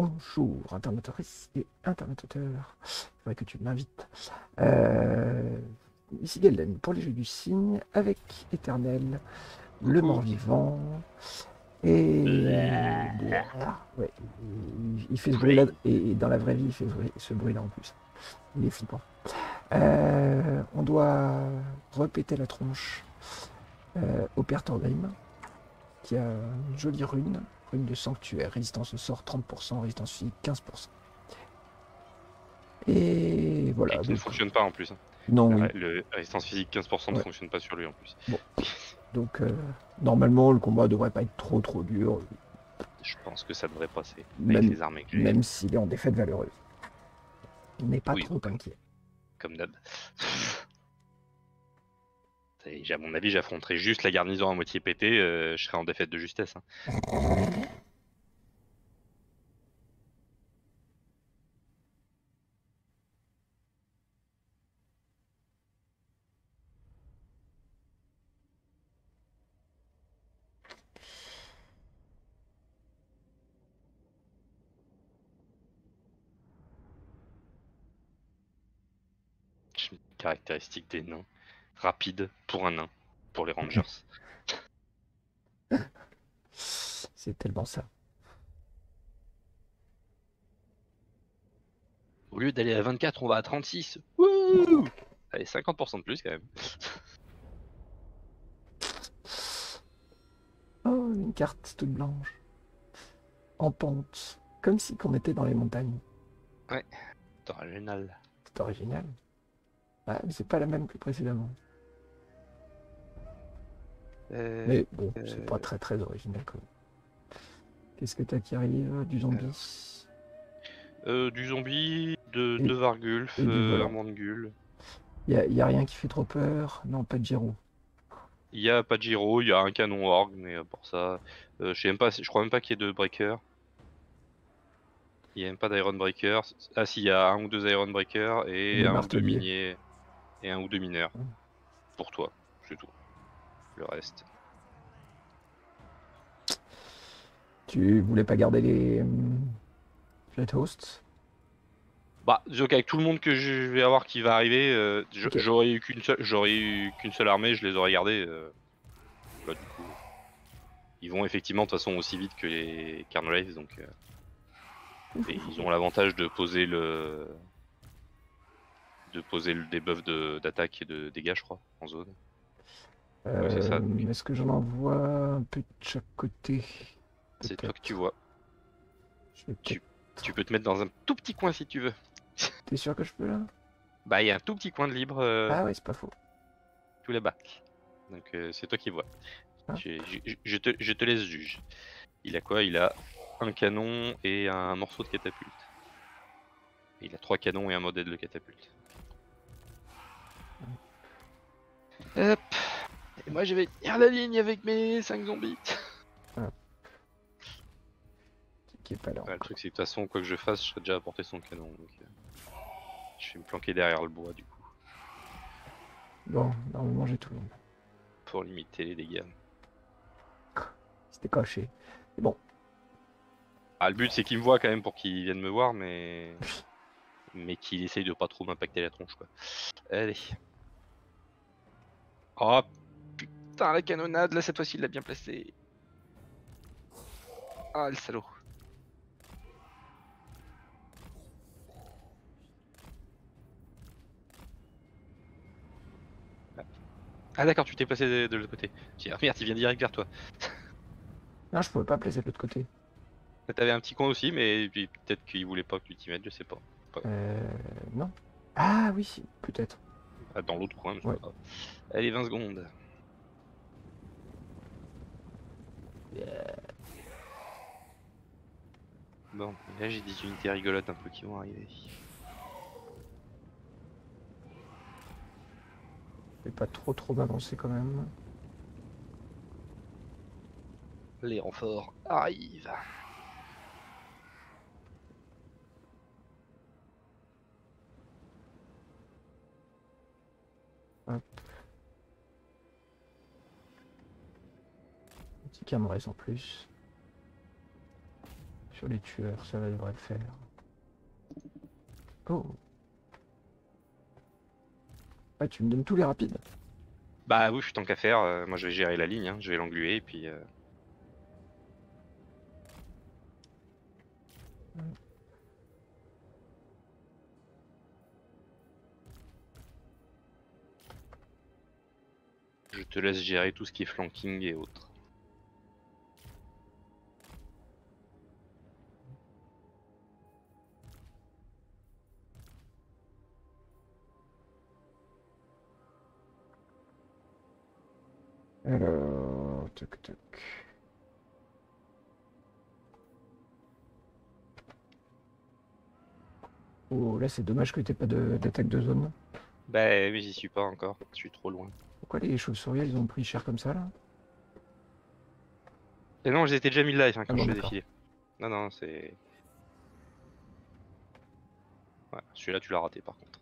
Bonjour, internautrice et internauteur. Il faudrait que tu m'invites. Ici Gaelden pour les Jeux du Cygne avec Éternel, le mort-vivant. Et ouais, il fait ce bruit là, et dans la vraie vie, il fait ce bruit là en plus. Il est flippant. On doit repéter la tronche au père Thorgrim, qui a une jolie rune, rune de sanctuaire, résistance au sort 30%, résistance physique 15%. Et voilà. Et qui ne fonctionne pas en plus. Non. Oui. Le résistance physique 15% ne fonctionne pas sur lui en plus. Bon. Donc normalement le combat devrait pas être trop dur. Je pense que ça devrait passer avec les armées. Même s'il est en défaite valeureuse. On n'est pas trop inquiet. Comme d'hab. À mon avis, j'affronterai juste la garnison à moitié pétée, je serai en défaite de justesse. Hein. Caractéristique des nains. Rapide pour un nain, pour les Rangers. C'est tellement ça. Au lieu d'aller à 24, on va à 36. Wouh! Allez, 50% de plus quand même. Oh, une carte toute blanche. En pente. Comme si on était dans les montagnes. Ouais, c'est original. C'est original. Ah, mais c'est pas la même que précédemment. Mais bon, c'est pas très original quand même. Qu'est-ce que t'as qui arrive? Du zombie. Du zombie, de Vargulf, Armandgul. Y a rien qui fait trop peur? Non, pas de Giro. Il y a un canon org, mais pour ça... je crois même pas qu'il y ait de breaker. Il n'y a même pas d'Iron Breaker. Ah si, il y a un ou deux Iron Breaker et un ou deux miniers. Et un ou deux mineurs. Mmh. Pour toi, c'est tout. Le reste. Tu voulais pas garder les Flathosts? Bah, donc avec tout le monde que je vais avoir qui va arriver, j'aurais eu qu'une seule armée, je les aurais gardés. Là, du coup, ils vont effectivement de toute façon aussi vite que les Karnwraith, donc et ils ont l'avantage de poser le debuff d'attaque et de dégâts, je crois, en zone. Ouais, c'est ça. Donc... Est-ce que j'en envoie un peu de chaque côté? C'est toi que tu vois. Tu peux te mettre dans un tout petit coin si tu veux. T'es sûr que je peux là? Bah, il y a un tout petit coin de libre. Ah ouais, c'est pas faux. Tout là-bas. Donc c'est toi qui vois. Ah. Je te laisse juger. Il a quoi? Il a un canon et un morceau de catapulte. Il a trois canons et un modèle de catapulte. Hop. Et moi je vais tenir la ligne avec mes 5 zombies. Ah. Qui est pas là. Ouais, le truc c'est que de toute façon quoi que je fasse je serais déjà à porter son canon. Donc, je vais me planquer derrière le bois du coup. Bon, normalement j'ai tout le monde. Pour limiter les dégâts. C'était caché. C'est bon. Ah, le but c'est qu'il me voit quand même pour qu'il vienne me voir, mais qu'il essaye de pas trop m'impacter la tronche quoi. Allez. Oh putain la canonnade, là cette fois-ci il l'a bien placé. Ah le salaud. Ah d'accord, tu t'es placé de l'autre côté. Merde, il vient direct vers toi. Non, je pouvais pas placer de l'autre côté. T'avais un petit coin aussi, mais peut-être qu'il voulait pas que tu t'y mettes, je sais pas. Non. Ah oui, peut-être. Ah, dans l'autre coin, je sais pas. Allez, 20 secondes. Bon, là j'ai des unités rigolotes un peu qui vont arriver. Je vais pas trop m'avancer quand même. Les renforts arrivent. Hop. Petit camarade en plus. Sur les tueurs, ça devrait le faire. Oh. Ouais, tu me donnes tous les rapides. Bah oui, tant qu'à faire, moi je vais gérer la ligne, hein. Je vais l'engluer et puis... Ouais. Je te laisse gérer tout ce qui est flanking et autres. Alors, tac tac. Oh là, c'est dommage que t'aies pas d'attaque de zone. Bah oui, j'y suis pas encore, je suis trop loin. Pourquoi les chauves-souris ils ont pris cher comme ça là? Et non, j'étais déjà mis live hein, quand je les ai filés. Non, non, c'est... Ouais, celui-là tu l'as raté par contre.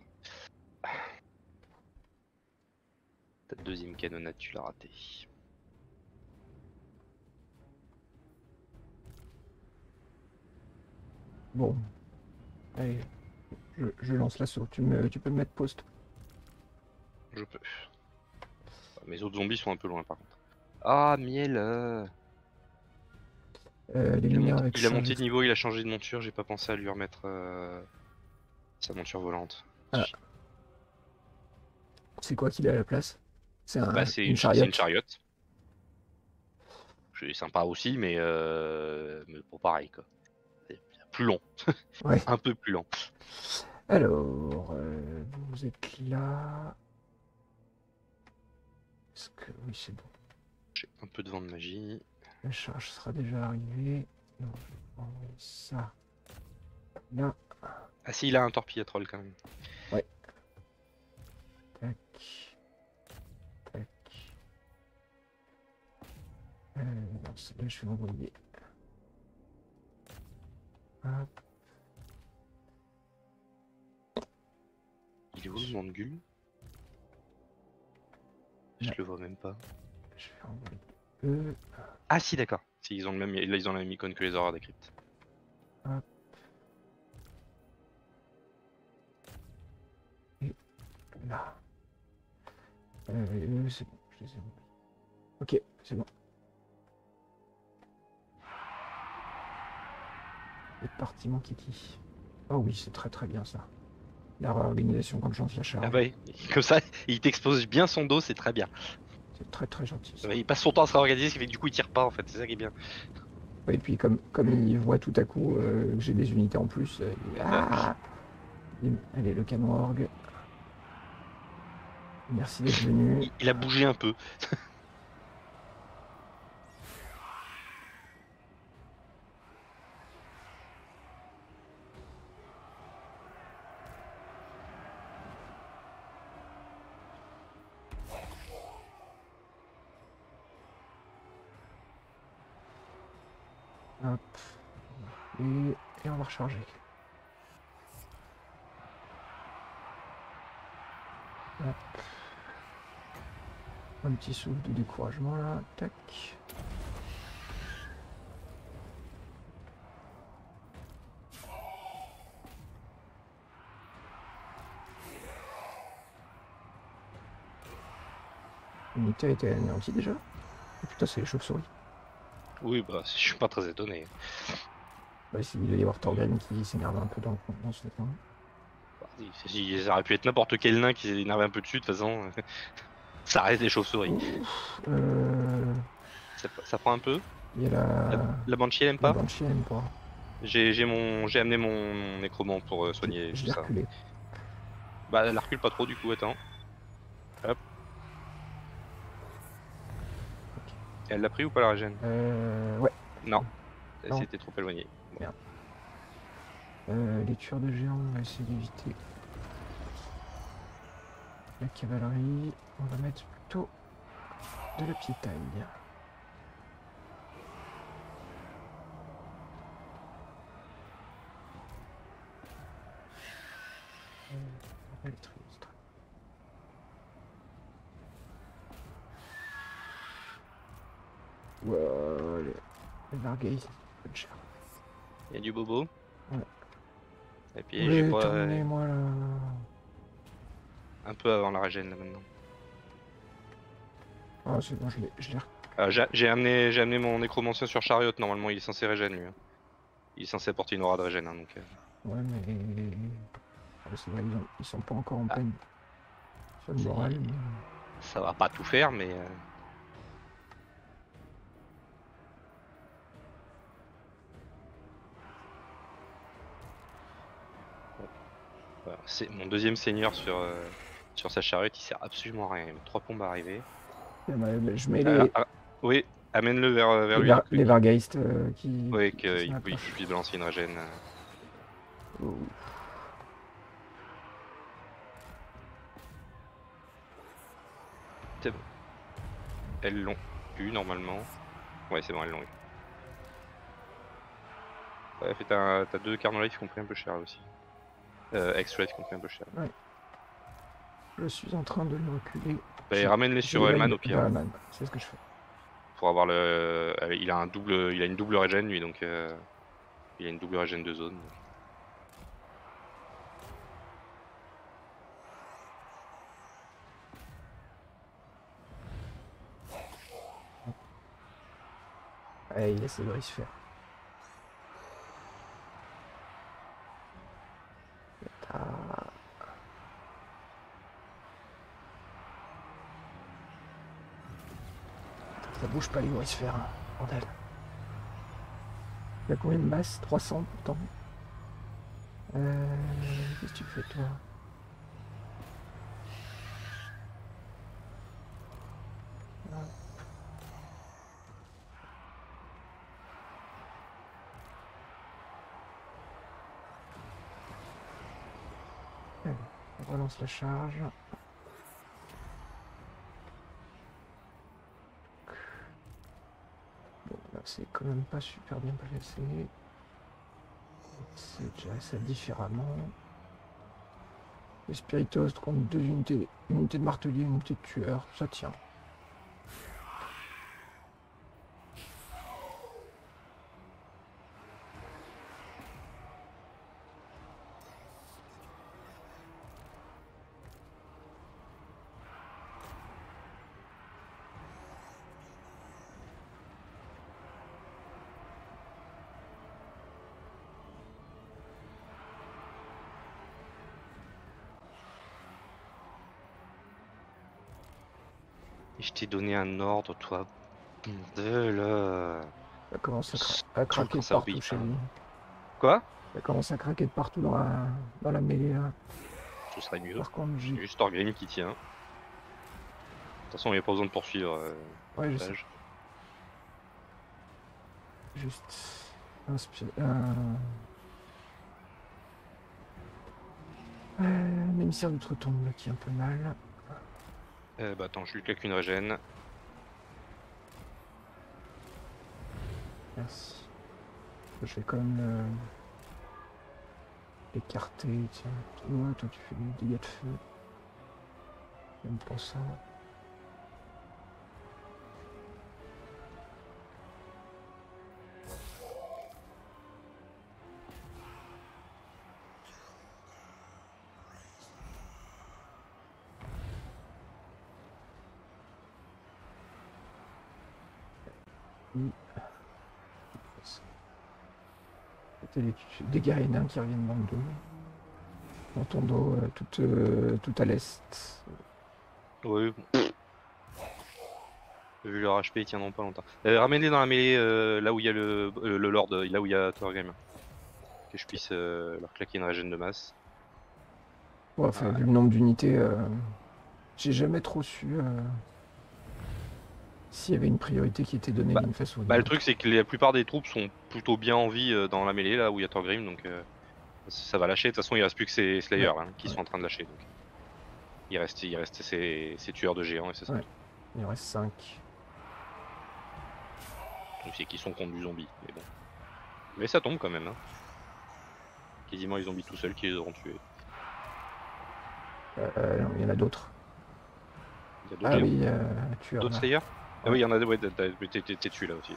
Ta deuxième canonnade, tu l'as raté. Bon. Allez, je lance l'assaut. Tu peux me mettre poste. Je peux. Mes autres zombies sont un peu loin par contre. Ah, miel il a monté de niveau, il a changé de monture, j'ai pas pensé à lui remettre sa monture volante. Ah. C'est quoi qu'il a à la place? C'est une chariote. C'est sympa aussi, mais pour pareil quoi. C'est plus long. Ouais. Un peu plus lent. Alors, vous êtes là. Est-ce que oui, c'est bon. J'ai un peu de vent de magie. La charge sera déjà arrivée. Non, je vais prendre ça. Là. Ah si, il a un torpille à troll quand même. Ouais. Tac. Tac. Non, celle-là, je vais l'envoyer. Hop. Il est où le mandule? Je le vois même pas. Je vais envoyer Ah si, d'accord. Si, ils ont le même... Là, ils ont la même icône que les horreurs des cryptes. Hop. Et là. C'est bon, je les ai oubliés. Ok, c'est bon. C'est parti mon kiki. Oh oui, c'est très très bien ça. La réorganisation quand je lance la charge. Ah oui, comme ça, il t'expose bien son dos, c'est très bien. C'est très très gentil. Ça. Il passe son temps à se réorganiser, ce qui fait que du coup il tire pas en fait, c'est ça qui est bien. Ouais, et puis comme il voit tout à coup que j'ai des unités en plus, allez le canon orgue. Merci d'être venu. Il a bougé un peu. Hop. Et on va recharger. Hop. Un petit souffle de découragement là, tac. L'unité a été anéantie déjà. Oh, putain, c'est les chauves-souris. Oui, bah je suis pas très étonné. Bah, il doit y avoir Thorgrim qui s'énerve un peu dans ce coin. Ça aurait pu être n'importe quel nain qui s'énerve un peu dessus, de toute façon. Ça reste des chauves-souris. Ça prend un peu. Il y a la Banshee, elle aime pas. J'ai amené mon nécromant pour soigner tout ça. Reculé. Bah elle recule pas trop du coup, attends. Hop. Okay. Elle l'a pris ou pas la régène? Ouais. Non. C'était trop éloigné. Bon. Merde. Les tueurs de géants, on va essayer d'éviter. La cavalerie, on va mettre plutôt de la piétaille. On va les trier. Wow, les Vargay, c'est cher. Il y a du bobo. Ouais. Et puis j'ai pas... Moi, là... Un peu avant la régène là maintenant. Ah c'est bon, je l'ai. J'ai amené mon nécromancien sur chariot, normalement il est censé régène lui. Il est censé porter une aura de régène hein, donc... Ouais mais... Ouais, c'est vrai, ils sont pas encore en peine. Ça me moral. Mais... Ça va pas tout faire mais... C'est mon deuxième seigneur sur, sur sa charrette, il sert absolument à rien. 3 pompes arrivées. Je mets les... oui, amène-le vers lui. Les Vargheist qui... Oui, qu'il puisse balancer une régène. Oh. C'est bon. Elles l'ont eu normalement. Ouais, c'est bon, elles l'ont eu. Ouais, t'as 2 Karnwraith qui ont pris un peu cher aussi. X-Rate qui ont pris un peu cher. Ouais. Je suis en train de le reculer. Bah, ramène-les sur Elman au pire. C'est ce que je fais. Pour avoir le... il a une double régène lui donc... Il a une double régène de zone. Donc. Allez, il laisse le brise faire. Ça bouge pas les brise-fer, hein. Bordel. Il y a combien de masse? 300 pourtant. Qu'est-ce que tu fais toi? La charge. Bon, là c'est quand même pas super bien placé. C'est déjà ça différemment. Les Spiritos comptent 2 unités. Une unité de martelier, une unité de tueur. Ça tient. Je t'ai donné un ordre, toi, de le... Ça commence à craquer de partout chez lui. Quoi? Ça commence à craquer de partout dans la mêlée. Ce serait mieux. Par contre, j'ai juste Orgrim qui tient. De toute façon, il n'y a pas besoin de poursuivre. Ouais, je sais. Juste... L'émissaire d'outre-tombe là qui est un peu mal. Bah attends, je lui claque une régène. Merci. Je vais quand même l'écarter, tiens. Ouais, toi tu fais du dégât de feu. Même pour ça. Des Gaelden qui reviennent dans ton dos, tout à l'est. Oui. Vu leur HP, ils tiendront pas longtemps. Ramenez-les dans la mêlée, là où il y a le Lord, là où il y a Thorgrim. Que je puisse leur claquer une régène de masse. Ouais, enfin, vu le nombre d'unités, j'ai jamais trop su... S'il y avait une priorité qui était donnée d'une façon ou d'une autre. Le truc c'est que la plupart des troupes sont plutôt bien en vie dans la mêlée là où il y a Thorgrim donc ça va lâcher. De toute façon il reste plus que ces Slayers là, hein, qui sont en train de lâcher. Donc. Il reste ces tueurs de géants et c'est ça. Ouais. Il en reste 5. Donc c'est qu'ils sont contre du zombie. Mais bon. Mais ça tombe quand même. Hein. Quasiment les zombies tout seuls qui les auront tués. Il y en a d'autres. Il y a d'autres Slayers. Ah oui, il y en a, ouais, t'es dessus là aussi.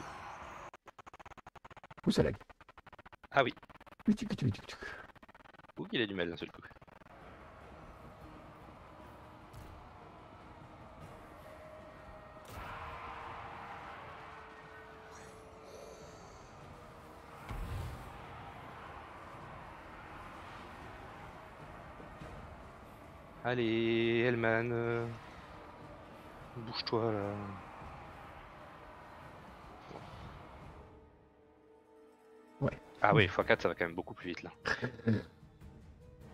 Où ça lag? Ah oui. Ouh, il a du mal d'un seul coup. Allez, Hellman, bouge-toi là. Ouais. Ah oui, x4 ça va quand même beaucoup plus vite là.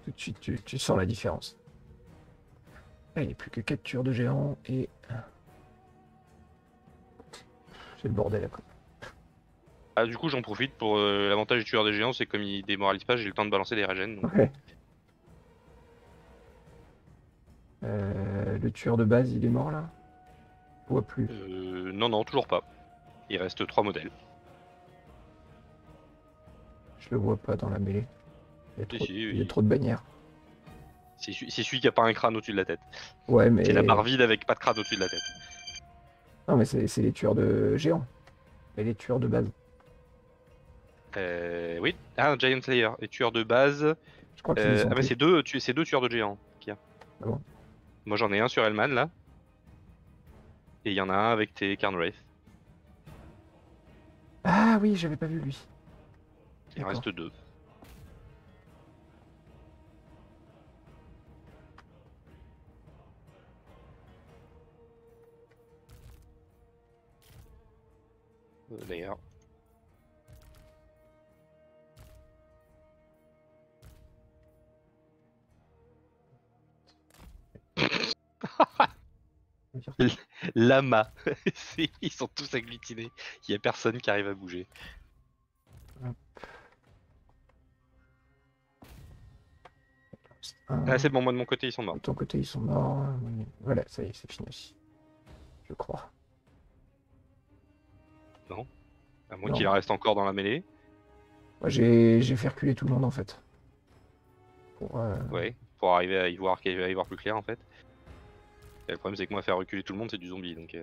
Tout de suite tu sens la différence. Là, il n'y a plus que 4 tueurs de géants et... C'est le bordel après. Ah du coup j'en profite pour l'avantage du tueur de géants, c'est comme il démoralise pas, j'ai le temps de balancer des régènes. Donc... Ouais. Le tueur de base, il est mort là? Ou à plus? Non, non, toujours pas. Il reste 3 modèles. Je le vois pas dans la mêlée. Il y a, trop de bannières. C'est celui qui a pas un crâne au-dessus de la tête. Ouais, mais... C'est la barre vide avec pas de crâne au-dessus de la tête. Non, mais c'est les tueurs de géants. Et les tueurs de base. Oui. Ah, Giant Slayer. Les tueurs de base. Je crois que ah, mais c'est deux tueurs de géants qu'il y a. Ah bon? Moi j'en ai un sur Elman là. Et il y en a un avec tes Karnwraith. Ah oui, j'avais pas vu lui. Il reste 2. D'ailleurs. Lama. Ils sont tous agglutinés. Il n'y a personne qui arrive à bouger. Ah, c'est bon, moi de mon côté ils sont morts. De ton côté ils sont morts. Voilà, ça y est, c'est fini. Je crois. Non. À moins qu'il en reste encore dans la mêlée. Moi j'ai fait reculer tout le monde en fait. Pour, ouais, pour arriver à y voir plus clair en fait. Et le problème c'est que moi faire reculer tout le monde c'est du zombie donc...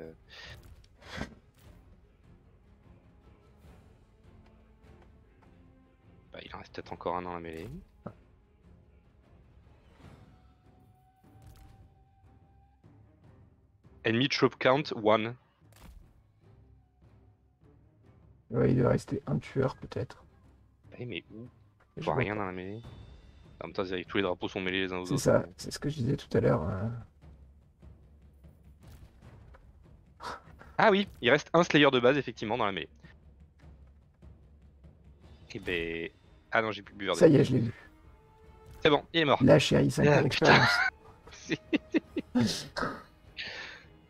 Bah, il en reste peut-être encore un dans la mêlée. Enemy troop count 1. Ouais, il doit rester un tueur peut-être. Ouais, mais où? Je vois rien dans la mêlée. En même temps tous les drapeaux sont mêlés les uns aux autres. C'est ça, c'est ce que je disais tout à l'heure. Ah oui, il reste un Slayer de base effectivement dans la mêlée. Et ben... Ah non, j'ai plus buveur de... Ça y est, je l'ai vu. C'est bon, il est mort. Là, chérie, ça a une expérience.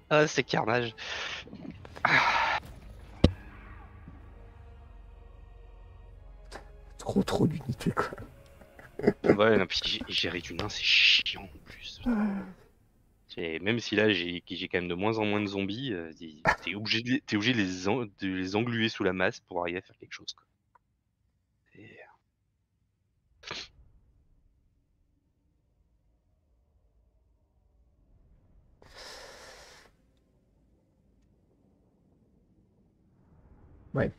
Ah, c'est carnage. Ah. Trop d'unité quoi. Ouais, non, puis gérer du nain, c'est chiant en plus. Et même si là j'ai quand même de moins en moins de zombies, t'es obligé de les engluer sous la masse pour arriver à faire quelque chose quoi. Et... Ouais.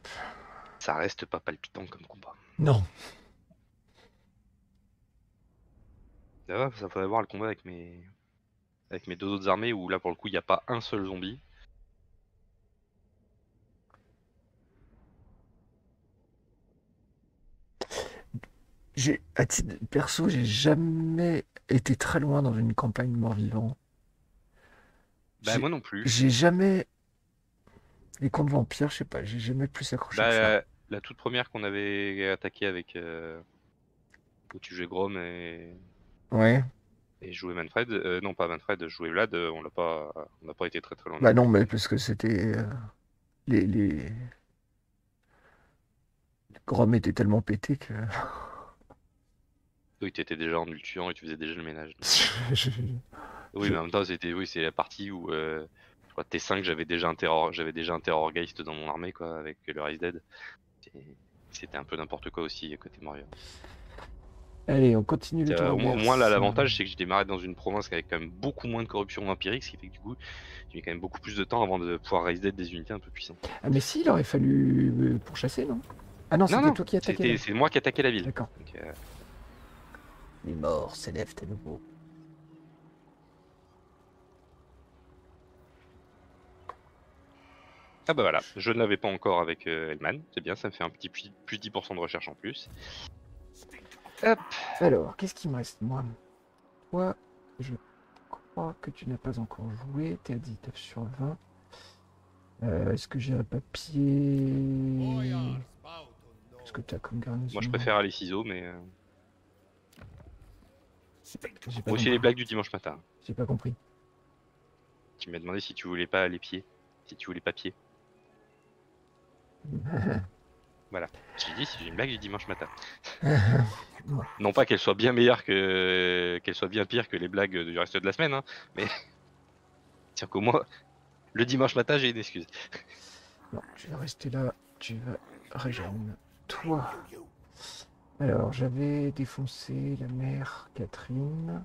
Ça reste pas palpitant comme combat. Non. Là, ça faudrait voir le combat avec mes deux autres armées où là pour le coup il n'y a pas un seul zombie. À titre perso, j'ai jamais été très loin dans une campagne mort-vivant. Bah moi non plus. J'ai jamais... Les camps de vampires, je sais pas, j'ai jamais plus accroché à ça. La toute première qu'on avait attaquée avec... où tu jouais Grom et... Ouais. Et jouer Manfred, non pas Manfred, jouer Vlad, on n'a pas été très loin. Bah non, mais parce que c'était... les Grom était tellement pété que... Oui, t'étais déjà en multuant et tu faisais déjà le ménage. Oui, mais en même temps, c'était c'est la partie où... T5, j'avais déjà un Terrorgheist dans mon armée quoi, avec le Rise Dead. C'était un peu n'importe quoi aussi côté Moria. Allez, on continue le tour. Au moins là, l'avantage c'est que j'ai démarré dans une province qui avait quand même beaucoup moins de corruption empirique, ce qui fait que du coup, j'ai quand même beaucoup plus de temps avant de pouvoir Rise Dead des unités un peu puissantes. Ah mais si, il aurait fallu pourchasser, non? Ah non, c'était toi qui attaquais. C'est moi qui attaquais la ville. D'accord. Les morts s'élèvent à nouveau. Ah bah voilà, je ne l'avais pas encore avec Hellman, c'est bien, ça me fait un petit plus 10% de recherche en plus. Hop. Alors, qu'est-ce qui me reste, moi? Toi, je crois que tu n'as pas encore joué, t'es à 19 sur 20. Est-ce que j'ai un papier? Qu'est-ce que t'as comme garnison? Moi je préfère aller ciseaux, mais... Moi aussi les blagues du dimanche matin. J'ai pas compris. Tu m'as demandé si tu voulais pas les pieds, si tu voulais papier. Voilà, j'ai dit c'est une blague du dimanche matin. Non pas qu'elle soit bien meilleure que... qu'elle soit bien pire que les blagues du reste de la semaine, hein, mais... C'est-à-dire qu'au moins, le dimanche matin j'ai une excuse. Non, je vais rester là, tu vas régénérer. Toi. Alors, j'avais défoncé la mère Catherine.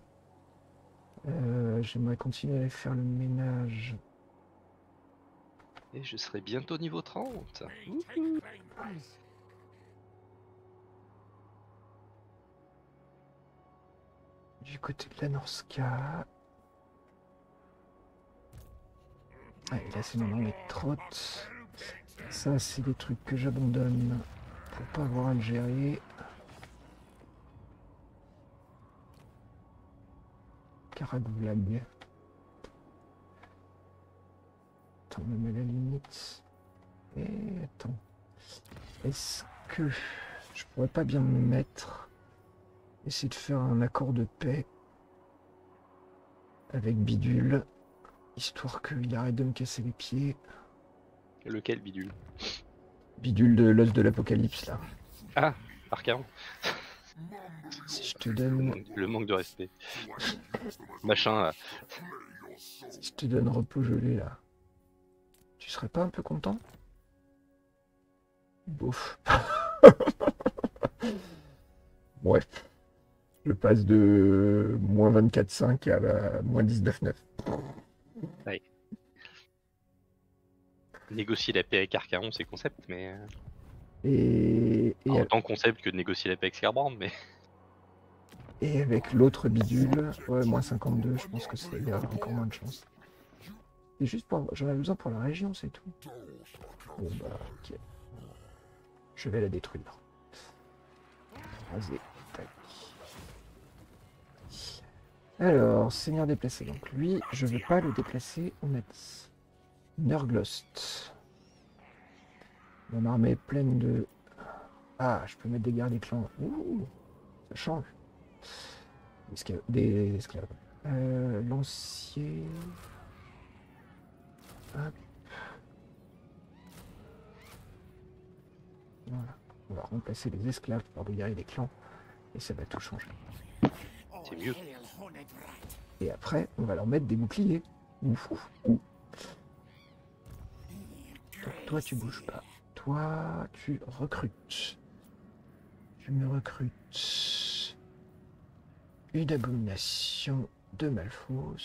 J'aimerais continuer à faire le ménage. Et je serai bientôt niveau 30. Ouhou. Du côté de la Norska. Ah, et là c'est maintenant les trottes. Ça c'est des trucs que j'abandonne pour pas avoir à le gérer. 40 blagues. Attends, même à la limite. Et attends. Est-ce que je pourrais pas bien me mettre, essayer de faire un accord de paix avec Bidule, histoire qu'il arrête de me casser les pieds. Lequel Bidule? Bidule de l'os de l'apocalypse là. Ah, Arcaon. Si je te donne... Le manque de respect. Machin là. Si je te donne repos gelé là. Tu serais pas un peu content? Bouf. Bref. Je passe de moins 24,5 à la moins 19,9. Ouais. Négocier la paix avec Arcaon, c'est concept, mais... Et autant concept que de négocier la paix avec Scarbrand, mais... Et avec l'autre bidule, ouais, moins 52, je pense que c'est encore moins de chance. C'est juste pour... J'en ai besoin pour la région, c'est tout. Bon bah, ok. Je vais la détruire. Raser. Tac. Alors, Seigneur déplacé. Donc lui, je veux pas le déplacer, on a dit. Nerglost. Mon armée est pleine de... Ah, je peux mettre des gardes des clans. Ouh, ça change. Des esclaves. Lancier... Hop. Voilà. On va remplacer les esclaves par des guerriers des clans et ça va tout changer. C'est mieux. Et après, on va leur mettre des boucliers. Ouf, ouf, ouf. Donc, toi, tu bouges pas. Toi, tu recrutes. Tu me recrutes une abomination de Malfos.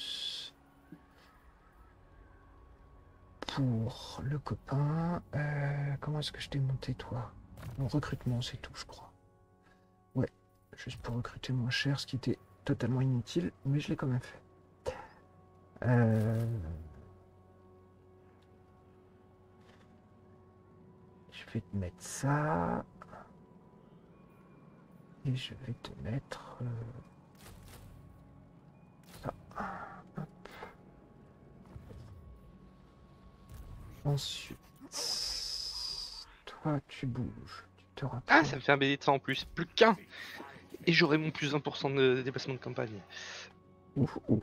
Pour le copain, comment est-ce que je t'ai monté toi? Mon recrutement, c'est tout, je crois. Ouais, juste pour recruter moins cher, ce qui était totalement inutile, mais je l'ai quand même fait. Je vais te mettre ça. Et je vais te mettre... ça. Ensuite, toi tu bouges, tu te rappelles. Ah, ça me fait un BD de ça en plus, plus qu'un. Et j'aurai mon plus 1% de déplacement de campagne. Ouf, ouf.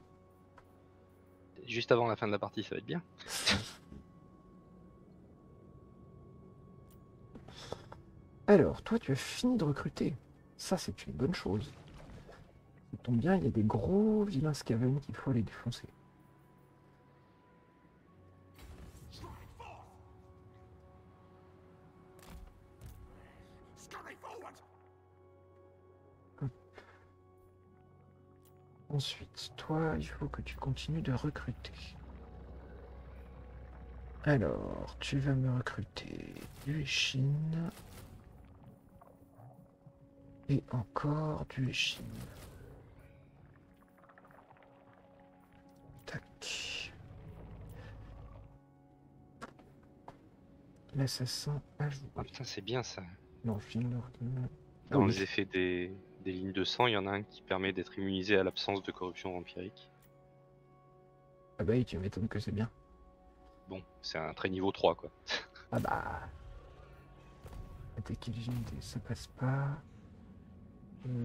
Juste avant la fin de la partie, ça va être bien. Alors, toi tu as fini de recruter. Ça c'est une bonne chose. Ça tombe bien, il y a des gros vilains scaven qu'il faut aller défoncer. Ensuite, toi, il faut que tu continues de recruter. Alors, tu vas me recruter du Chine. Et encore du chine. Tac. L'assassin à jouer. Ah putain, c'est bien ça. Non, dans les effets des lignes de sang, il y en a un qui permet d'être immunisé à l'absence de corruption vampirique. Ah bah oui, tu m'étonnes que c'est bien. Bon, c'est un trait niveau 3 quoi. Ah bah... Attaquer les unités, ça passe pas.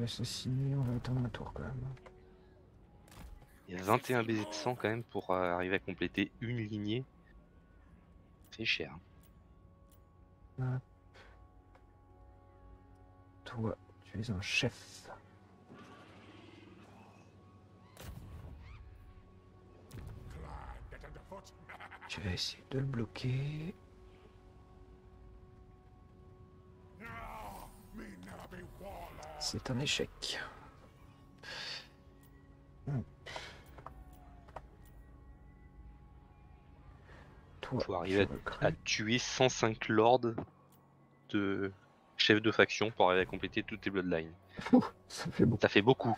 Assassiner, on va attendre un tour quand même. Il y a 21 baisers de sang quand même pour arriver à compléter une lignée. C'est cher. Hop. Toi, tu es un chef. Tu vas essayer de le bloquer. C'est un échec. Toi, faut arriver à tuer 105 lords de chefs de faction pour arriver à compléter toutes les bloodlines. Ouh, ça fait beaucoup. Ça fait beaucoup.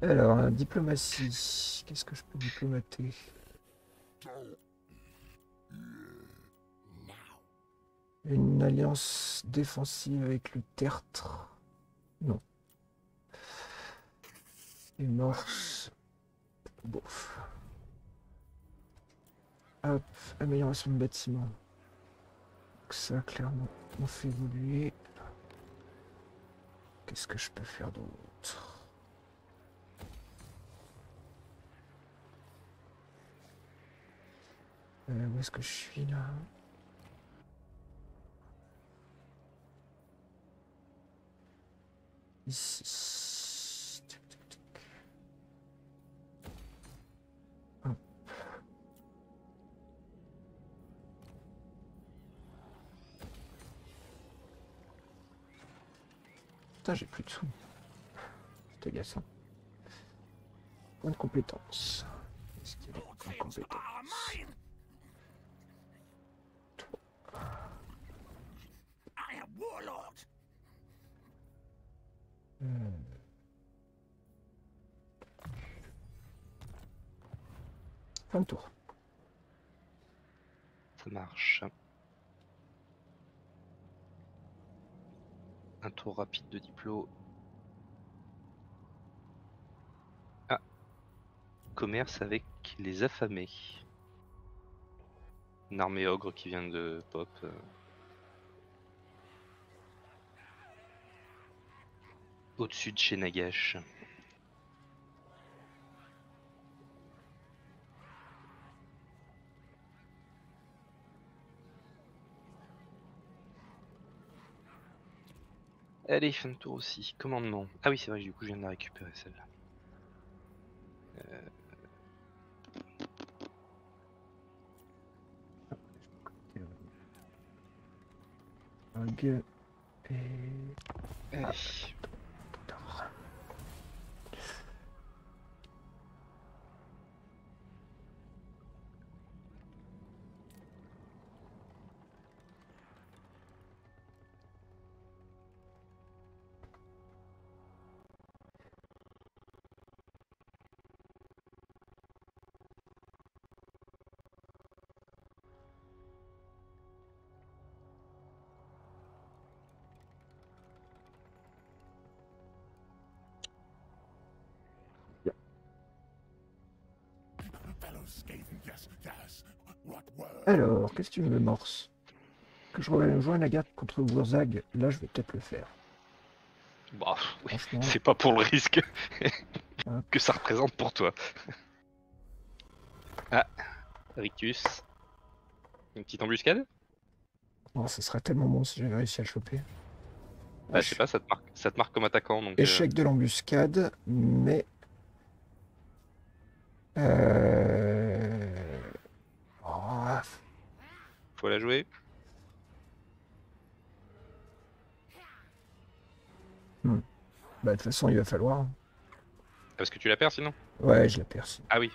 Alors, diplomatie. Qu'est-ce que je peux diplomater? Une alliance défensive avec le tertre. Non. Et morse. Bouf. Hop, amélioration de bâtiment. Donc ça, clairement, on fait évoluer. Qu'est-ce que je peux faire d'autre? Où est-ce que je suis là? Ici. Hop. Putain, j'ai plus de sous. C'est agaçant. Point de compétence. Est-ce qu'il y a des points de compétence? Fin de tour. Ça marche. Un tour rapide de diplo. Ah. Commerce avec les affamés. Une armée ogre qui vient de pop. Au-dessus de chez Nagash. Allez, fin de tour aussi. Commandement. Ah oui, c'est vrai, du coup, je viens de la récupérer celle-là. Ok. Et... Allez. Alors, qu'est-ce que tu veux, Morse? Que je rejoins la garde contre Wurzag, là je vais peut-être le faire. Bah, oui, c'est pas pour le risque que ça représente pour toi. Ah, Rictus. Une petite embuscade? Oh, ça serait tellement bon si j'avais réussi à le choper. Bah, je sais pas, ça te marque comme attaquant. Donc échec de l'embuscade, mais... Faut la jouer. Bah de toute façon il va falloir. Parce que tu la perds sinon? Ouais, je la perds. Ah oui.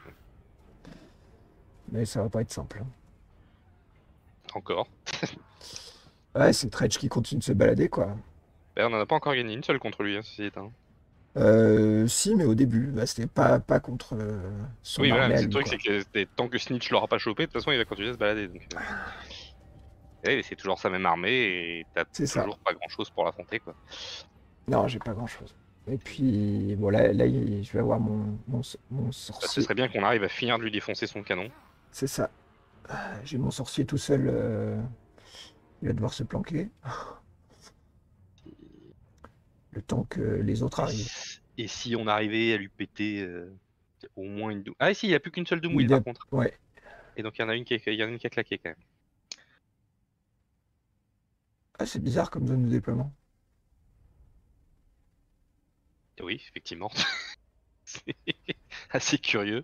Mais ça va pas être simple. Encore. Ouais, c'est Tretch qui continue de se balader quoi. D'ailleurs, on n'en a pas encore gagné une seule contre lui, hein, ceci étant. Si, mais au début, bah, c'était pas contre son oui, voilà, le truc, c'est que tant que Snitch l'aura pas chopé, de toute façon, il va continuer à se balader. Donc, c'est toujours sa même armée et t'as toujours pas grand-chose pour l'affronter, quoi. Non, j'ai pas grand-chose. Et puis, bon, là je vais avoir mon sorcier. Ce serait bien qu'on arrive à finir de lui défoncer son canon. C'est ça. J'ai mon sorcier tout seul. Il va devoir se planquer. Le temps que les autres arrivent. Et si on arrivait à lui péter au moins une... Ah, ici, il n'y a plus qu'une seule Doomwheel, par contre. Ouais. Et donc, il y en a une qui a claqué, quand même. Ah, c'est bizarre comme zone de déploiement. Oui, effectivement. C'est assez curieux.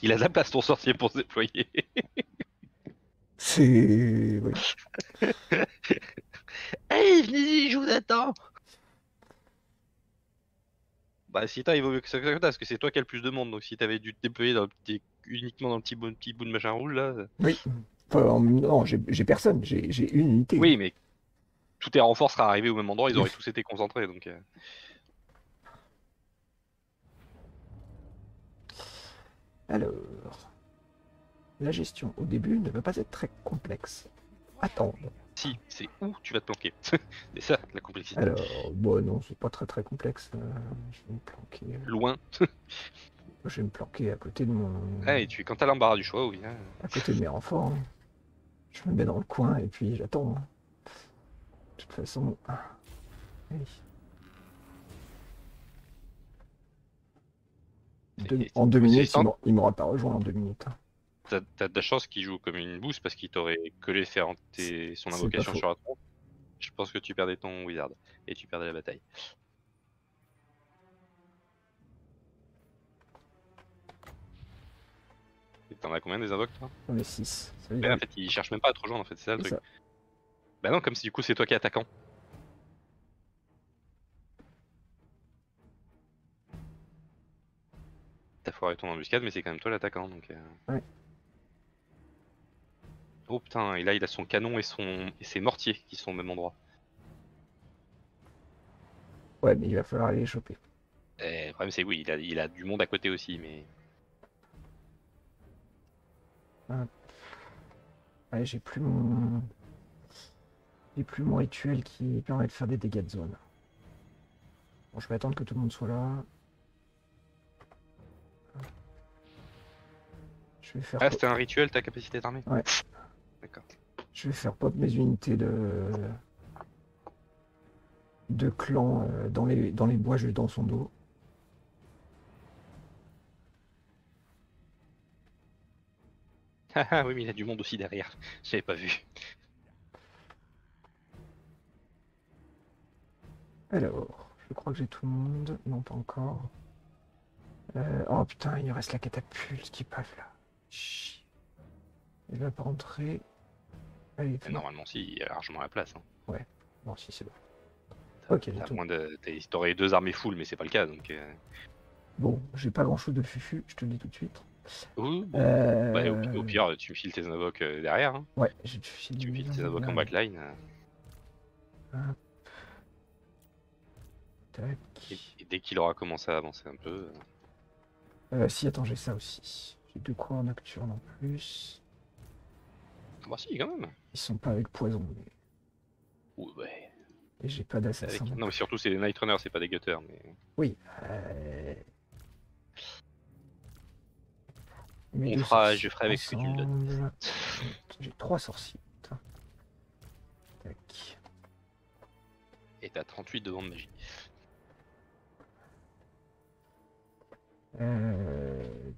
Il a de la place, ton sorcier, pour se déployer. C'est... Oui. Allez, venez-y, je vous attends. Bah, si t'as, il vaut mieux que ça, parce que c'est toi qui as le plus de monde. Donc, si t'avais dû te déployer dans le petit... uniquement dans le petit bout de machin rouge, là... Oui. Enfin, non, j'ai personne. J'ai une unité. Oui, mais... Tous tes renforts seraient arrivés au même endroit, ils auraient tous été concentrés, donc... Alors... La gestion, au début, ne va pas être très complexe. Attends. Si, c'est où tu vas te planquer. C'est ça, la complexité. Alors, bon, non, c'est pas très complexe. Je vais me planquer... Loin. Je vais me planquer à côté de mon... Ah, et tu es quand t'as l'embarras du choix, oui. Hein. À côté de mes renforts. Hein. Je me mets dans le coin, et puis j'attends. Hein. De toute façon, en 2 minutes, il m'aura pas rejoint en 2 minutes. T'as de la chance qu'il joue comme une bouse parce qu'il t'aurait collé son invocation sur la tronche. Je pense que tu perdais ton wizard et tu perdais la bataille. T'en as combien des invoques, toi? On est 6. En fait, il cherche même pas à te rejoindre, en fait, c'est ça le truc. Ça. Bah non, comme si du coup c'est toi qui es attaquant. T'as foiré ton embuscade, mais c'est quand même toi l'attaquant, donc... Ouais. Oh putain, et là il a son canon et ses mortiers qui sont au même endroit. Ouais, mais il va falloir aller les choper. Le problème c'est oui, il a du monde à côté aussi, mais... Ouais, j'ai plus mon... Et plus mon rituel qui permet de faire des dégâts de zone. Bon, je vais attendre que tout le monde soit là. Je vais faire. Ah, c'était un rituel, ta capacité d'armée. Ouais. D'accord. Je vais faire pop mes unités de clan dans les bois, je vais dans son dos. Ah oui, mais il y a du monde aussi derrière. Je l'avais pas vu. Alors, je crois que j'ai tout le monde. Non, pas encore. Oh putain, il reste la catapulte qui paf là. Chut. Elle va pas rentrer. Allez, normalement, si, il y a largement la place. Hein. Ouais, non, si, c'est bon. Ok, t'aurais 2 armées full, mais c'est pas le cas donc. Bon, j'ai pas grand chose de fufu, je te le dis tout de suite. Oui, bon. Bah, au pire, tu me files tes invoques derrière. Hein. Ouais, tu me files tes invoques en backline. Et dès qu'il aura commencé à avancer un peu... si, attends, j'ai ça aussi. J'ai 2 coups en nocturne en plus. Bah si, quand même. Ils sont pas avec poison. Mais... Ouais. Et j'ai pas d'assassin. Avec... Non, mais surtout, c'est des Nightrunner, c'est pas des gutters, mais... Oui. Mais je ferai avec ce que tu me donnes. J'ai 3 sorciers, putain. Tac. Et t'as 38 de vent de magie.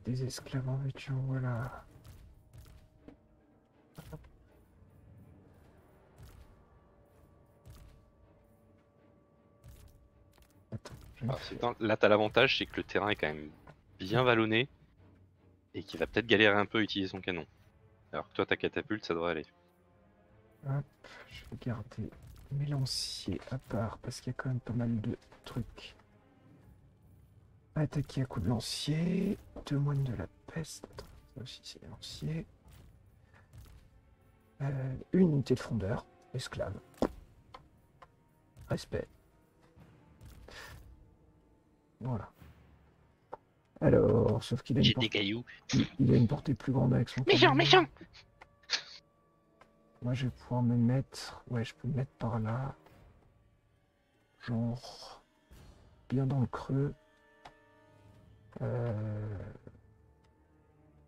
Des esclaves en voiture, voilà. Attends, là t'as l'avantage, c'est que le terrain est quand même bien vallonné et qu'il va peut-être galérer un peu à utiliser son canon. Alors que toi ta catapulte ça devrait aller. Hop, je vais garder mes lanciers à part parce qu'il y a quand même pas mal de trucs. Attaquer à coup de lancier, 2 moines de la peste, attends, ça aussi c'est lancier. Une unité de frondeur, esclave. Respect. Voilà. Alors, sauf qu'il a, une portée plus grande avec son... Méchant, méchant. Moi, je vais pouvoir me mettre... Ouais, je peux me mettre par là. Genre... Bien dans le creux.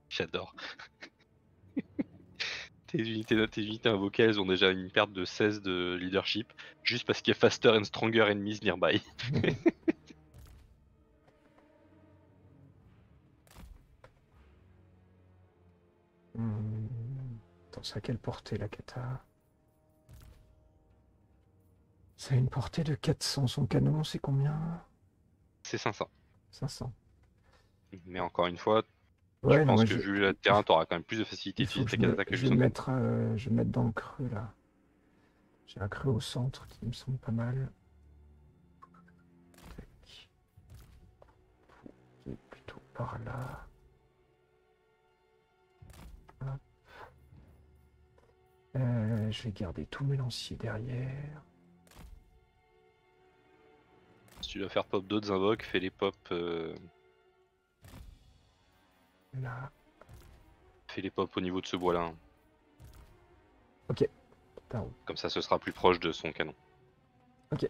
J'adore. Tes unités invoquées, elles ont déjà une perte de 16 de leadership, juste parce qu'il y a faster and stronger enemies nearby. Attends, c'est à quelle portée la cata? C'est une portée de 400. Son canon, c'est combien? C'est 500. 500. Mais encore une fois... Ouais, je pense que vu le terrain, tu auras quand même plus de facilité d'utiliser tes catatas que je vais mettre. Je vais mettre dans le creux là. J'ai un creux au centre qui me semble pas mal. C'est plutôt par là. Hop. Je vais garder tous mes lanciers derrière. Si tu dois faire pop d'autres invoques, fais les pop. Là. Fais les pop au niveau de ce bois là. Hein. Ok. Comme ça ce sera plus proche de son canon. Ok.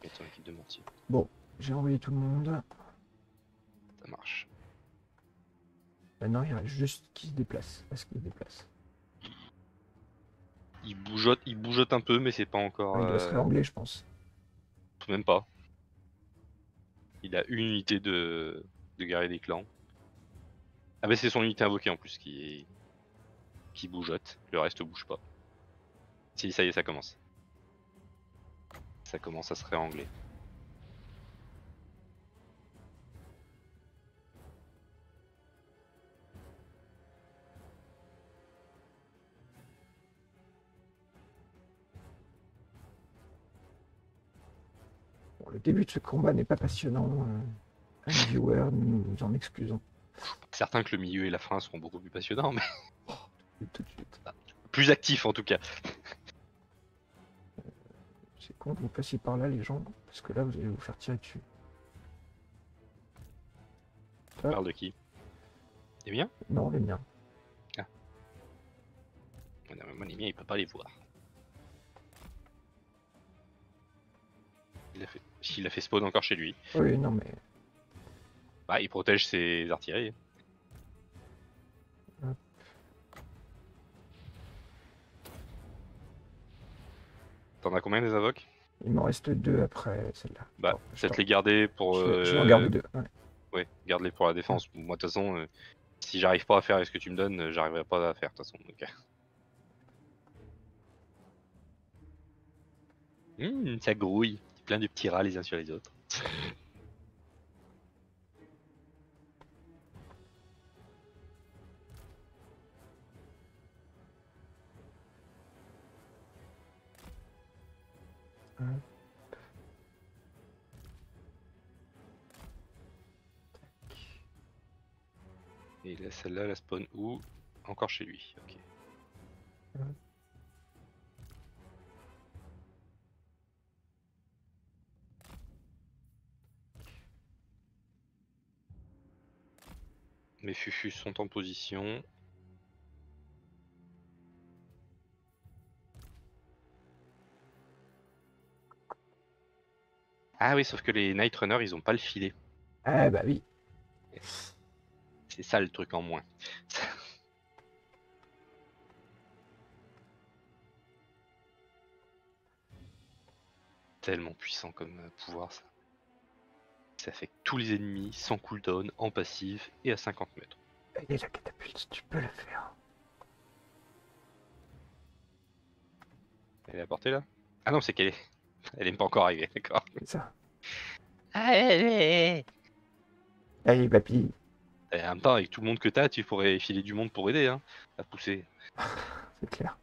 Mettons l'équipe de mortier. Bon, j'ai envoyé tout le monde. Ça marche. Maintenant il reste juste qui se déplace. Est-ce qu'il se déplace? Il bougeote un peu mais c'est pas encore... Il doit se réangler je pense. Même pas. Il a une unité de guerrier des clans. Ah bah c'est son unité invoquée en plus qui bougeote, le reste bouge pas. Si, ça y est, ça commence. Ça commence à se réangler. Bon, le début de ce combat n'est pas passionnant, un viewer, nous en excusons. Certain que le milieu et la fin seront beaucoup plus passionnants, mais tout de suite. Plus actifs en tout cas. C'est con que vous passiez par là les gens, parce que là vous allez vous faire tirer dessus. Tu parles de qui? Les miens? Non, les miens. Ah. Moi les miens il peut pas les voir. Il a fait spawn encore chez lui. Oui, non mais... Bah, il protège ses artilleries. Hop. T'en as combien des invoques? Il m'en reste deux après celle-là. Bah, peut-être les garder pour... Je vais en garder deux. Ouais, ouais, garde-les pour la défense. Ouais. Moi, de toute façon, si j'arrive pas à faire ce que tu me donnes, j'arriverai pas à faire, de toute façon. Okay. Ça grouille. Plein de petits rats les uns sur les autres. Et là, celle-là, la spawn où? Encore chez lui, ok. Mes fufus sont en position. Ah oui, sauf que les Nightrunner, ils ont pas le filet. Ah bah oui. C'est ça le truc en moins. Tellement puissant comme pouvoir ça. Ça fait tous les ennemis sans cooldown, en passive et à 50 mètres. Elle est la catapulte, tu peux la faire. Elle est à portée là? Ah non, c'est qu'elle est... Elle n'est pas encore arrivée, d'accord. C'est ça. Allez, allez, papy. Et en même temps, avec tout le monde que t'as, tu pourrais filer du monde pour aider, hein, à pousser. C'est clair.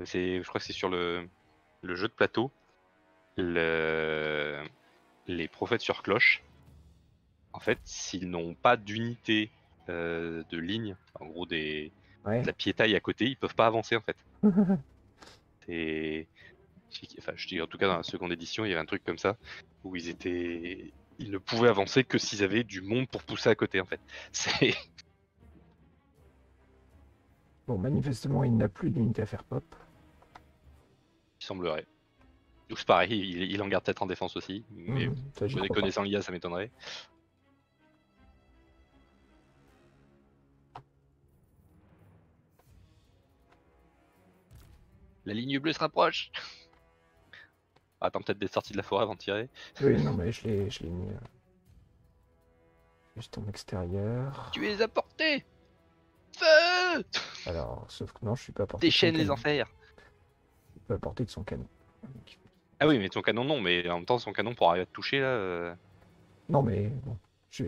Je crois que c'est sur le jeu de plateau, les prophètes sur cloche. En fait, s'ils n'ont pas d'unité de ligne, en gros ouais. La piétaille à côté, ils peuvent pas avancer en fait. Et... enfin, je dis en tout cas dans la seconde édition, il y avait un truc comme ça où ils étaient, ils ne pouvaient avancer que s'ils avaient du monde pour pousser à côté en fait. C'est... Bon, manifestement, il n'a plus d'unité à faire pop. Il semblerait. Ou c'est pareil, il en garde peut-être en défense aussi, mais je connaissant l'IA, ça m'étonnerait. La ligne bleue se rapproche. Attends peut-être d'être sorti de la forêt avant de tirer. Oui, non mais je l'ai mis juste en extérieur. Tu les as portés. Feu. Alors, sauf que non, je suis pas porté. Déchaîne les enfers. Je peux porter de son canon. Ah oui, mais ton canon non, mais en même temps son canon pour arriver à te toucher là. Non mais bon,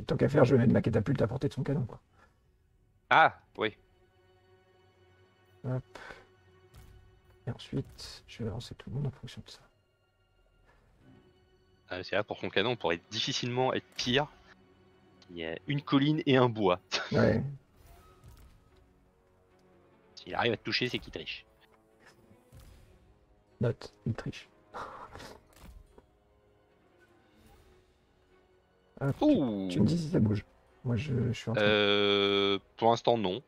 tant qu'à faire, je vais mettre ma catapulte à portée de son canon quoi. Ah oui. Hop. Et ensuite, je vais lancer tout le monde en fonction de ça. Ah, c'est là pour ton canon, on pourrait difficilement être pire. Il y a une colline et un bois. Ouais. S'il arrive à te toucher, c'est qu'il triche. Note, il triche. Ah, tu me dis si ça bouge. Moi, je suis en train. Pour l'instant, non.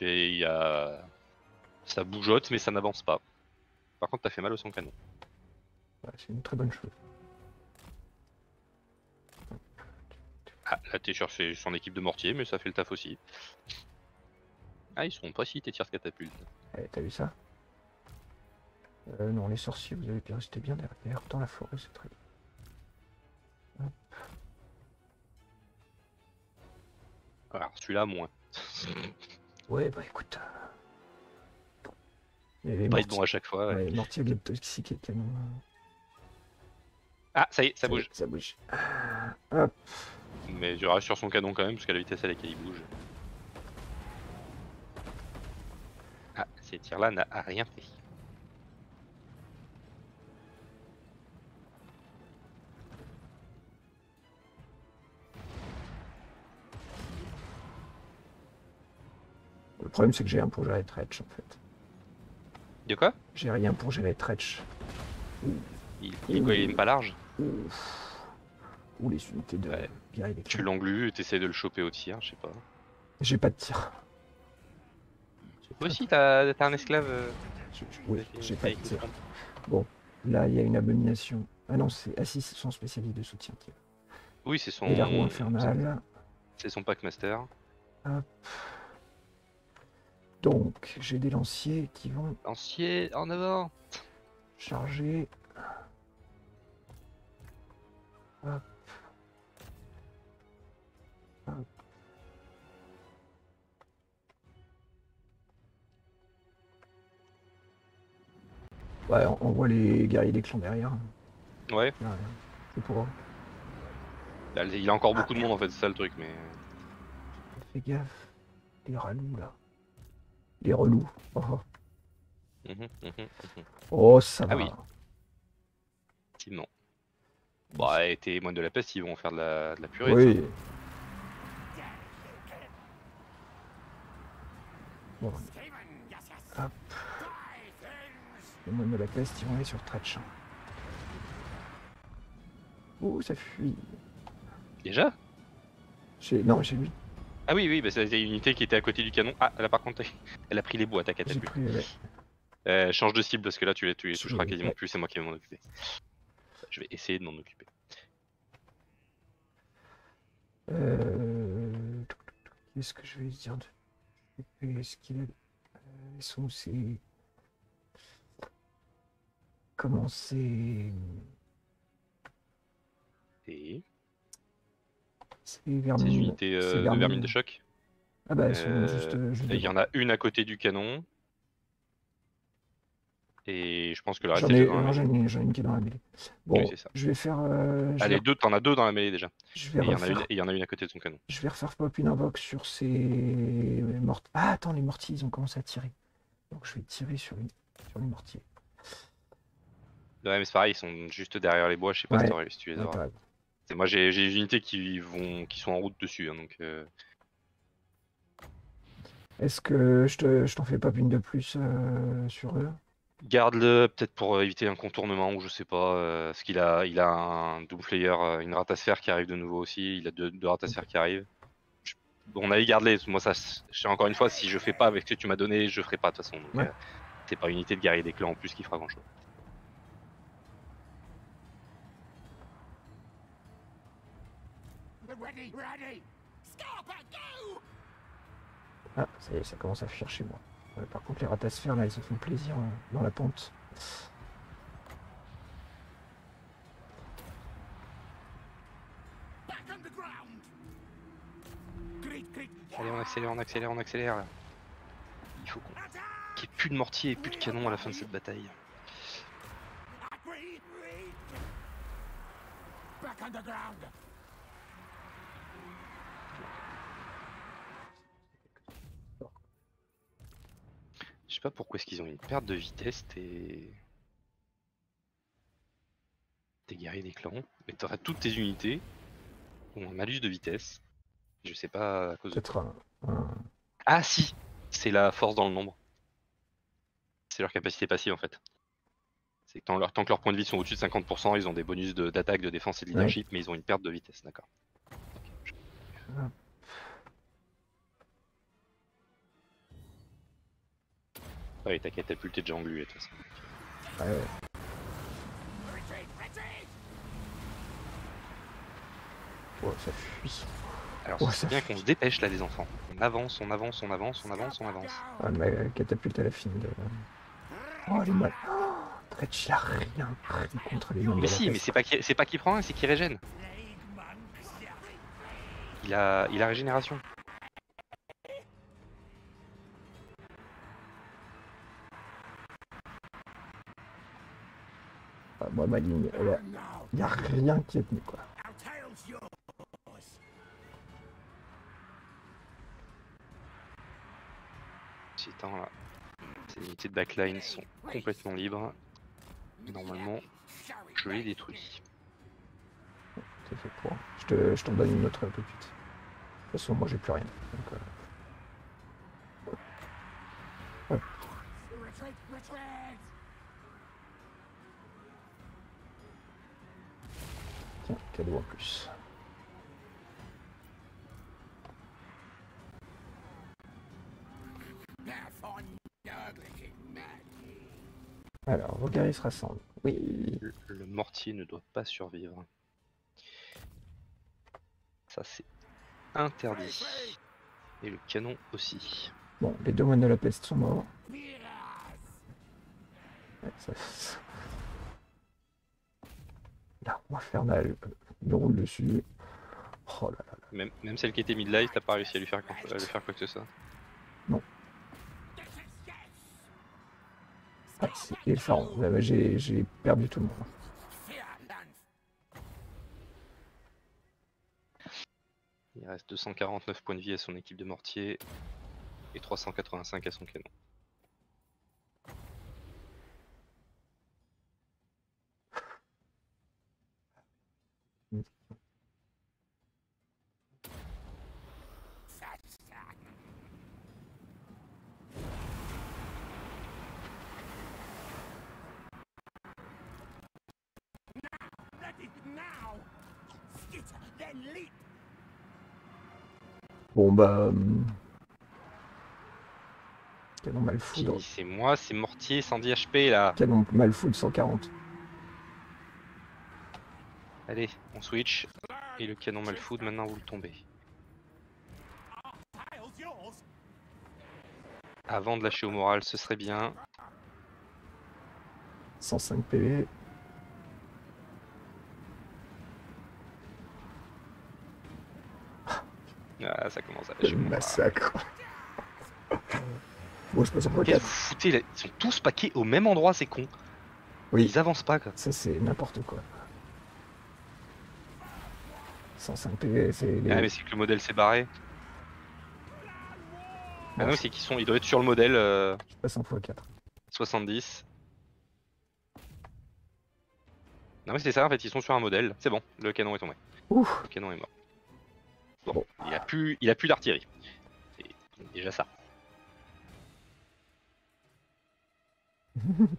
Il y a... ça bougeotte mais ça n'avance pas. Par contre t'as fait mal au son canon. Ouais, c'est une très bonne chose. Ah là t'es sur son équipe de mortier mais ça fait le taf aussi. Ah ils sont précis tes tirs catapultes. Eh, t'as vu ça? Non les sorciers vous avez bien resté bien derrière dans la forêt c'est très bien. Hop. Alors celui-là moins. Ouais bah écoute. Bride bon à chaque fois. Ouais, ouais. Mortier de toxique et canon. Ah, ça y est, ça bouge. Ça bouge. Hop. Mais je reste sur son canon quand même, parce qu'à la vitesse à laquelle il bouge. Ah, ces tirs-là n'a rien pris. Le problème, c'est que j'ai un pour gérer Tretch en fait. De quoi? J'ai rien pour gérer Tretch. Il est pas large. Ou les unités de... Ouais. Tu l'englues, t'essayes de le choper au tir, je sais pas. J'ai pas de tir. Aussi, t'as un esclave. Oui, j'ai pas de tir. Bon, là il y a une abomination. Ah non, c'est son spécialiste de soutien. Oui, c'est son... Et la roue infernale. C'est son packmaster. Hop. Donc, j'ai des lanciers qui vont... Lanciers en avant. Charger. Hop. Hop. Ouais, on voit les guerriers des clans derrière. Ouais. C'est pour eux. Il a encore beaucoup de monde en fait, c'est ça le truc, mais... Fais gaffe, les ralous là. Les relous. Oh, oh ça va. Ah oui. Effectivement. Bah, et tes moines de la peste, ils vont faire de la purée. Oui. Bon. Hop. Les moines de la peste, ils vont aller sur Tretch. Ouh, ça fuit. Déjà? Non, j'ai lui. Ah oui, oui, bah c'était une unité qui était à côté du canon. Ah, là par contre, elle a pris les bois, ta catapulte. Ouais. Change de cible parce que là, tu les toucheras quasiment plus, c'est moi qui vais m'en occuper. Je vais essayer de m'en occuper. Qu'est-ce que je vais dire de... Est-ce qu'il a... Ils sont aussi... Comment c'est... Et... Ces unités de vermine de choc. Ah bah, elles sont juste il y en a une à côté du canon. Et je pense que le reste est dans la mêlée. J'en ai une qui est dans la mêlée. Bon, oui, je vais faire... t'en as deux dans la mêlée déjà. Il y en a une à côté de son canon. Je vais refaire pop une invoque sur ces... mortiers. Ah attends, les mortiers, ils ont commencé à tirer. Donc je vais tirer sur les mortiers. Ouais mais c'est pareil, ils sont juste derrière les bois, je sais pas si tu les auras. Moi j'ai des unités qui sont en route dessus, hein, donc Est-ce que je t'en fais pas une de plus sur eux? Garde-le peut-être pour éviter un contournement ou je sais pas. Parce qu'il a, un double player, une Ratasphère qui arrive de nouveau aussi. Il a deux Ratasphères qui arrivent. Bon, allez, garde-les. Moi, ça, je sais encore une fois, si je fais pas avec ce que tu m'as donné, je ferai pas de toute façon. Donc, ouais. C'est pas une unité de guerrier des clans en plus qui fera grand-chose. Ah, ça y est, ça commence à fuir chez moi. Ouais, par contre, les ratasphères, là, ils se font plaisir dans la pente. Allez, on accélère, là. Il faut qu'il n'y ait plus de mortier et plus de canon à la fin de cette bataille. Je sais pas pourquoi est-ce qu'ils ont une perte de vitesse tes guerriers des clans, mais t'auras toutes tes unités ont un malus de vitesse. Je sais pas à cause de quoi. Ah si, c'est la force dans le nombre. C'est leur capacité passive en fait. C'est que tant que leurs points de vie sont au-dessus de 50%, ils ont des bonus d'attaque, de défense et de leadership, ouais. Mais ils ont une perte de vitesse, d'accord. Okay, Ouais, t'as catapulté déjà englué de toute façon. Ouais. Ouais, ça fuit. Alors, ouais, c'est bien qu'on se dépêche là, les enfants. On avance. Ah, ma catapulte, elle a fini de. Oh, les mal. Tretch, il a rien contre les gens. Mais si, mais c'est pas qu'il prend un, c'est qu'il régène. Il a régénération. Moi, ma ligne, il n'y a rien qui est tenu, quoi. Ces temps là, ces unités de backline sont complètement libres. Normalement, je les détruis. C'est fait pour. Je t'en donne une autre tout de suite. De toute façon, moi, j'ai plus rien. Donc, ouais. Cadeau en plus. Alors, vos guerriers se rassemblent. Oui. Le mortier ne doit pas survivre. Ça, c'est interdit. Et le canon aussi. Bon, les deux moines de la peste sont morts. Ouais, ça... L'arbre infernal me roule dessus. Oh là là là. Même celle qui était mid-life, t'as pas réussi à lui faire quoi que ce soit. Non. Ah, c'est effarant. J'ai perdu tout le monde. Il reste 249 points de vie à son équipe de mortier et 385 à son canon. Bon bah... Canon malfoudre. C'est moi, c'est mortier, 110 HP là. Canon malfoudre, 140. Allez, on switch. Et le canon malfoudre, maintenant vous le tombez. Avant de lâcher au moral, ce serait bien. 105 PV. Ah, ça commence à lâcher. Le massacre. Bon, je passe en podcast. Ils sont tous paqués au même endroit, c'est con. Oui. Ils avancent pas, quoi. Ça, c'est n'importe quoi. 105 PV, c'est... Les... Ah, mais c'est que le modèle s'est barré. Ah non, c'est qu'ils sont... Ils doivent être sur le modèle... Je passe en x4. 70. Non, mais c'est ça, en fait, ils sont sur un modèle. C'est bon, le canon est tombé. Ouf. Le canon est mort. Bon, il a plus d'artillerie. C'est déjà ça.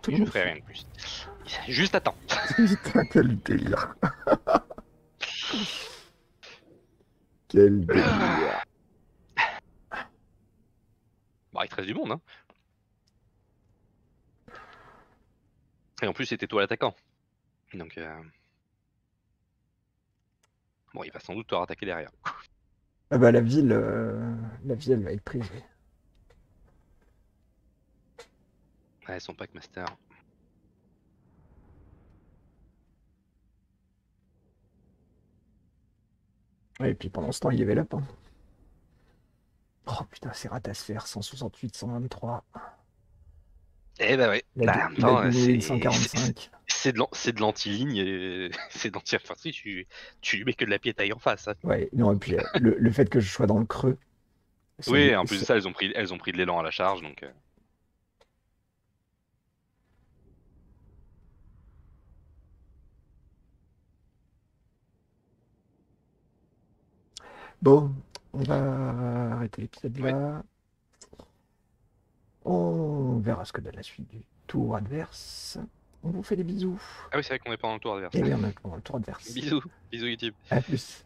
Je ne ferai rien de plus. Juste attends. Putain, quel délire. Quel délire. Bah, il te reste du monde, hein. Et en plus, c'était toi l'attaquant. Donc... Bon, il va sans doute te rattaquer derrière. Ah bah, la ville, elle va être prise. Ouais, son pack master. Ouais, et puis pendant ce temps, il y avait Lapin. Oh putain, c'est Ratasphère, 168, 123. Eh bah ouais, bah, c'est de l'anti-ligne, et... c'est de l'anti-ligne, enfin si, tu lui mets que de la piétaille en face. Hein. Ouais, non, et puis le fait que je sois dans le creux. Oui, en plus de ça, elles ont pris de l'élan à la charge, donc... Bon, on va arrêter l'épisode là. On verra ce que donne la suite du tour adverse. On vous fait des bisous. Ah oui, c'est vrai qu'on n'est pas dans le tour adverse. Et oui, on est pas dans le tour adverse. Bisous, YouTube. À plus.